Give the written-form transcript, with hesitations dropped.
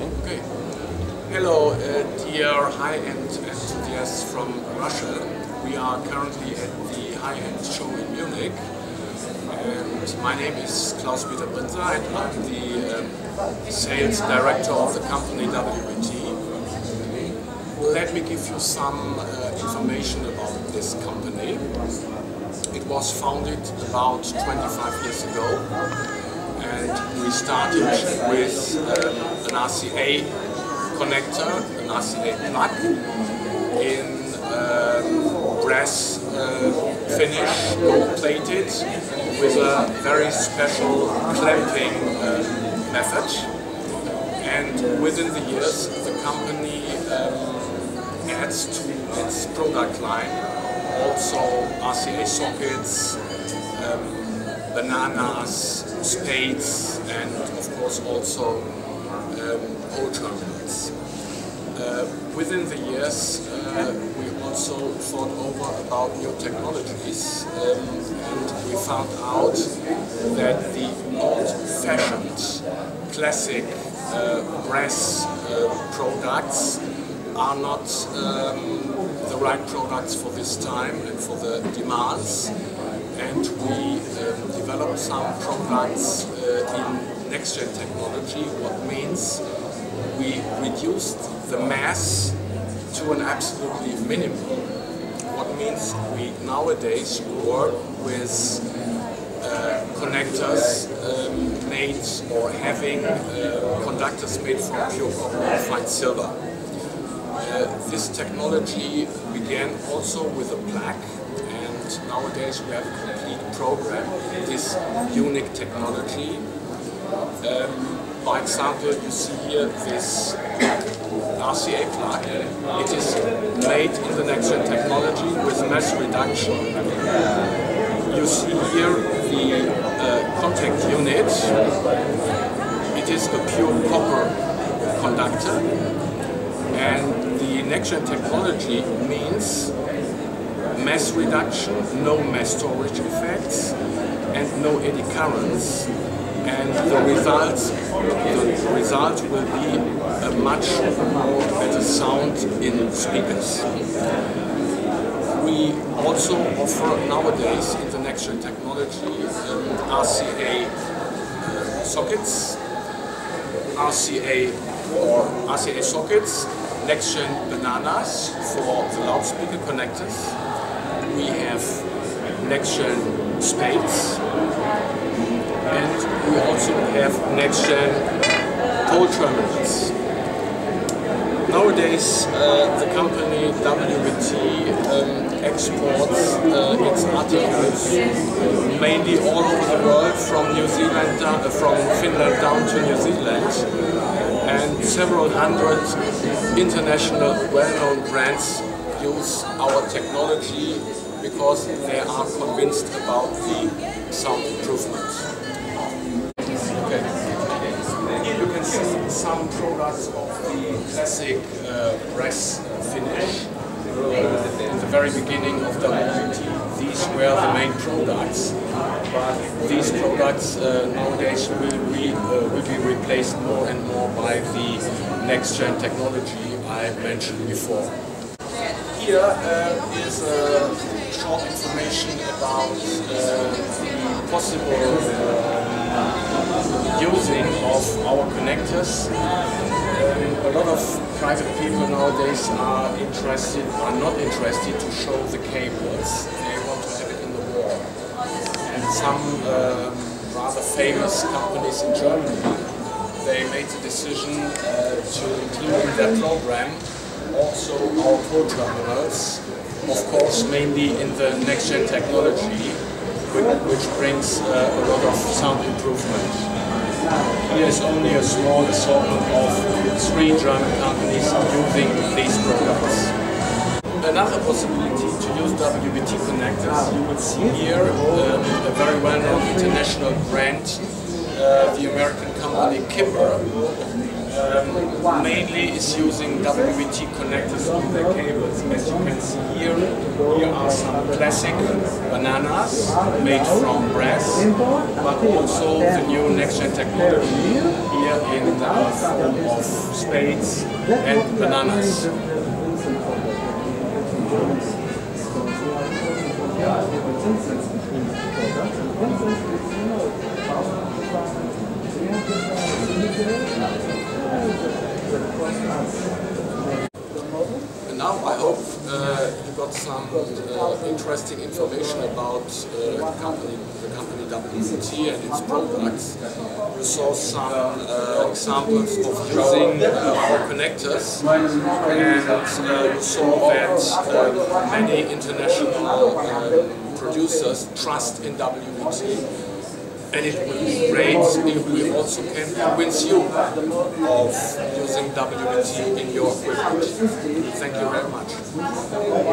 Okay. Hello, dear high-end enthusiasts from Russia. We are currently at the high-end show in Munich. And my name is Klaus-Peter Brinsa, and I'm the sales director of the company WBT. Let me give you some information about this company. It was founded about 25 years ago, and we started with an RCA connector, an RCA plug in brass finish, gold plated, with a very special clamping method. And within the years, the company adds to its product line also RCA sockets, bananas, spades, and of course also pole terminals. Within the years, we also thought over about new technologies, and we found out that the old-fashioned, classic brass products are not the right products for this time and for the demands. And we developed some products in nextgen technology, what means we reduced the mass to an absolutely minimum. What means we nowadays work with connectors made or having conductors made from pure copper and fine silver. This technology began also with a plug, and nowadays we have a complete program in this unique technology. For example, you see here this RCA plug. It is made in the nextgen technology with mass reduction. You see here the contact unit. It is a pure copper conductor, and the nextgen technology means mass reduction, no mass storage effects, and no eddy currents. And the result will be a much more better sound in speakers. We also offer nowadays in the nextgen technology RCA sockets, RCA sockets, nextgen bananas for the loudspeaker connectors. We have nextgen spades. And we also have nextgen pole terminals. Nowadays, the company WBT exports its articles mainly all over the world, from New Zealand, from Finland down to New Zealand, and several hundred international well-known brands use our technology because they are convinced about the sound improvement. Some products of the classic brass finish. At the very beginning of WBT, these were the main products. But these products nowadays will be replaced more and more by the next-gen technology I mentioned before. Here is short information about the possible using of our connectors. A lot of private people nowadays are not interested to show the cables. They want to have it in the wall. And some rather famous companies in Germany, they made the decision to include in their program also our pole terminals, of course mainly in the next-gen technology, which brings a lot of sound improvement. Here is only a small assortment of 3 German companies using these products. Another possibility to use WBT connectors, you will see here a very well-known international brand, the American company Kimber. mainly is using WBT connectors on their cables. As you can see here, here are some classic bananas made from brass, but also the new nextgen technology here in the form of spades and bananas. And now I hope you got some interesting information about the company WBT and its products. You saw some examples of using our connectors, and you saw that many international producers trust in WBT. And it would be great if we also can convince you of using WBT in your equipment. Thank you very much.